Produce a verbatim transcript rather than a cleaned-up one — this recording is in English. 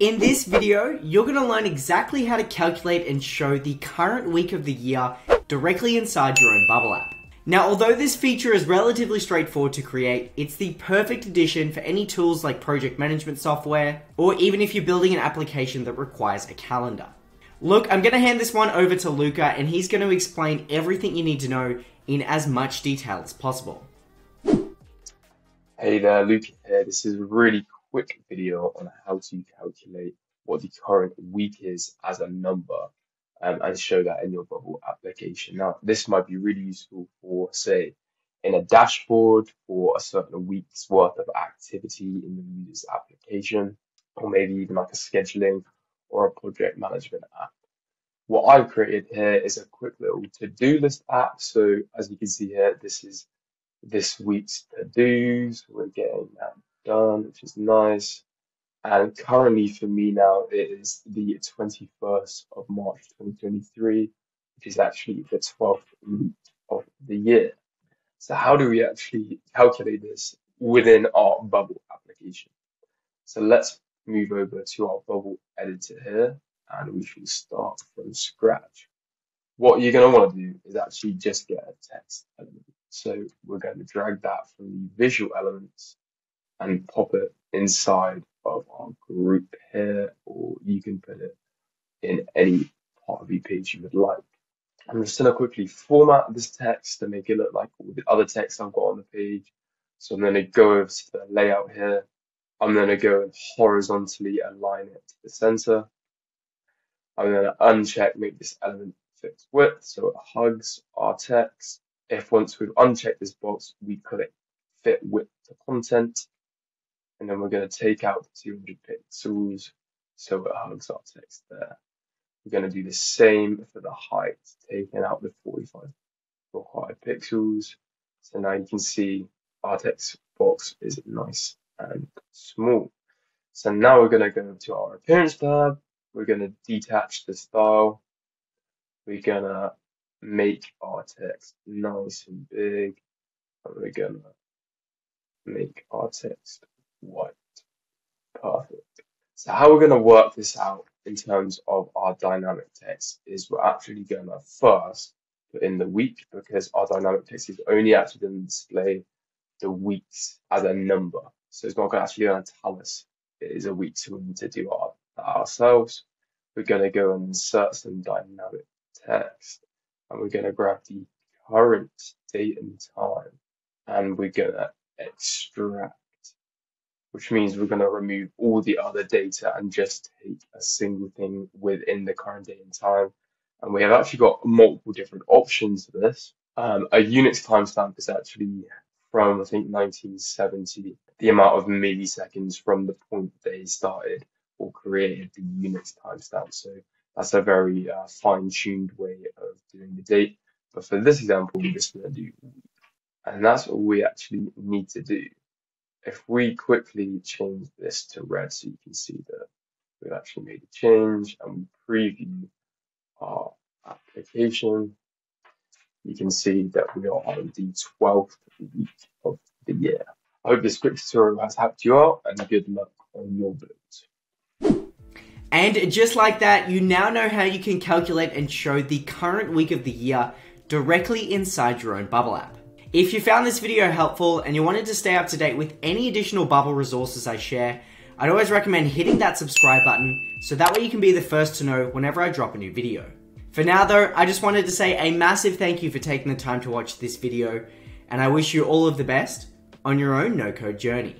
In this video, you're going to learn exactly how to calculate and show the current week of the year directly inside your own Bubble app. Now, although this feature is relatively straightforward to create, it's the perfect addition for any tools like project management software, or even if you're building an application that requires a calendar. Look, I'm going to hand this one over to Luca, and he's going to explain everything you need to know in as much detail as possible. Hey there, Luca here. This is a really quick video on how to calculate what the current week is as a number um, and show that in your Bubble application. Now, this might be really useful for, say, in a dashboard for a certain week's worth of activity in the user's application, or maybe even like a scheduling or a project management app. What I've created here is a quick little to-do list app. So as you can see here, this is this week's to-dos. We're getting that done, which is nice. And currently for me now, it is the twenty-first of March, twenty twenty-three, which is actually the twelfth week of the year. So how do we actually calculate this within our Bubble application? So let's move over to our Bubble editor here, and we should start from scratch. What you're going to want to do is actually just get a text element. So we're going to drag that from the visual elements and pop it inside of our group here, or you can put it in any part of the page you would like. I'm just going to quickly format this text to make it look like all the other text I've got on the page. So I'm going to go over to the layout here. I'm going to go and horizontally align it to the center. I'm going to uncheck, make this element fixed width so it hugs our text. If once we've unchecked this box, we click fit width to content. And then we're going to take out the two hundred pixels so it hugs our text there. We're going to do the same for the height, taking out the forty-five required pixels. So now you can see our text box is nice and small. So now we're going to go to our appearance tab. We're going to detach the style. We're going to make our text nice and big. And we're going to make our text white. Perfect. So how we're going to work this out in terms of our dynamic text is we're actually going to first put in the week, because our dynamic text is only actually going to display the weeks as a number. So it's not going to actually going to tell us it is a week, so we need to do our, ourselves. We're going to go and insert some dynamic text, and we're going to grab the current date and time, and we're going to extract, which means we're going to remove all the other data and just take a single thing within the current day and time. And we have actually got multiple different options for this. Um, a Unix timestamp is actually from, I think, nineteen seventy, the amount of milliseconds from the point they started or created the Unix timestamp. So that's a very uh, fine-tuned way of doing the date. But for this example, we're just going to do week. And that's what we actually need to do. If we quickly change this to red so you can see that we've actually made a change, and we preview our application, you can see that we are on the twelfth week of the year. I hope this quick tutorial has helped you out, and good luck on your builds. And just like that, you now know how you can calculate and show the current week of the year directly inside your own Bubble app. If you found this video helpful and you wanted to stay up to date with any additional Bubble resources I share, I'd always recommend hitting that subscribe button so that way you can be the first to know whenever I drop a new video. For now though, I just wanted to say a massive thank you for taking the time to watch this video, and I wish you all of the best on your own no-code journey.